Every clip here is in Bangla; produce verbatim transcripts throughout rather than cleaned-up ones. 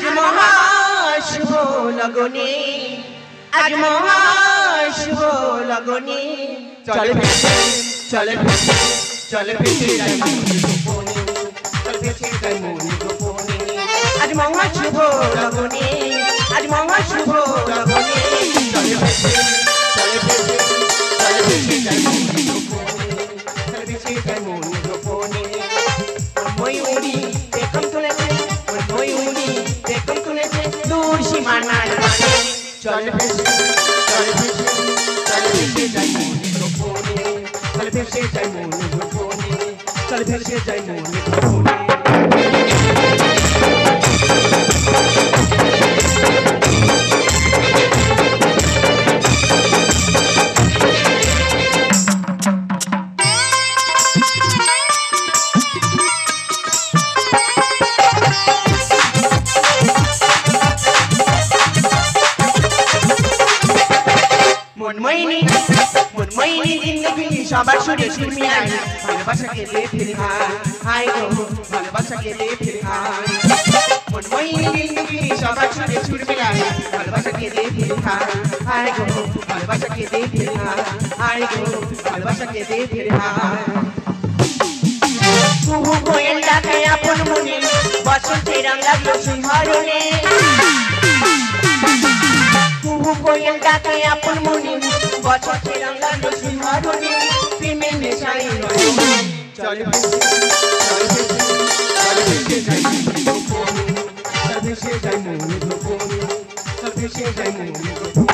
আজ মহাশুভ লগনে, আজ মহাশুভ লগনে, চলে ভেসে চলে ভেসে চলে ভেসে যাই মনে, চলে ভেসে যাই মনে গোপনে, আজ মহাশুভ লগনে, আজ মহাশুভ লগনে, চলে ভেসে চলে ভেসে চলে ভেসে যাই মনে গোপনে, চলে ভেসে যাই মনে গোপনে। ময়ূরী দেখম তুলেছে, ময়ূরী দেখম তুলেছে দূর সীমানার মানে, চলে ভেসে চলে ভেসে চলে ভেসে যাই মনে গোপনে, চলে ভেসে যাই মনে গোপনে, চলে ভেসে যাই মনে গোপনে। সবার সুরে সুর মিলাই ভালোবাসাকে দে ফিরে হাই, হাই গো ভালোবাসাকে দে ফিরে হাই, মন মইনি জিন্দগি সবার সুরে সুর মিলাই ভালোবাসাকে দে ফিরে হাই, হাই গো ভালোবাসাকে দে ফিরে হাই, হাই গো ভালোবাসাকে দে ফিরে হাই। কুহু কোয়েল ডাকে আপন মনে, বসন্তের রং লাগলো সিংহরণে, কুহু কোয়েল ডাকে আপন মনে, বসন্তের রং লাগলো সিংহরণে, প্রেমের নেশায় রয়ে চলে ভেসে চলে ভেসে যাই গোপনে, চলে ভেসে যাই মনে গোপনে, চলে ভেসে যাই মনে গোপনে।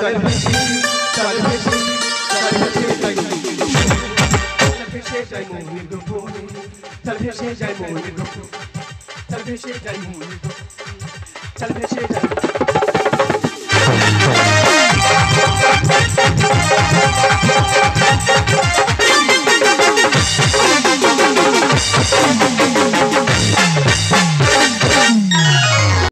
Tell me, say, tell me, tell me, say, tell me.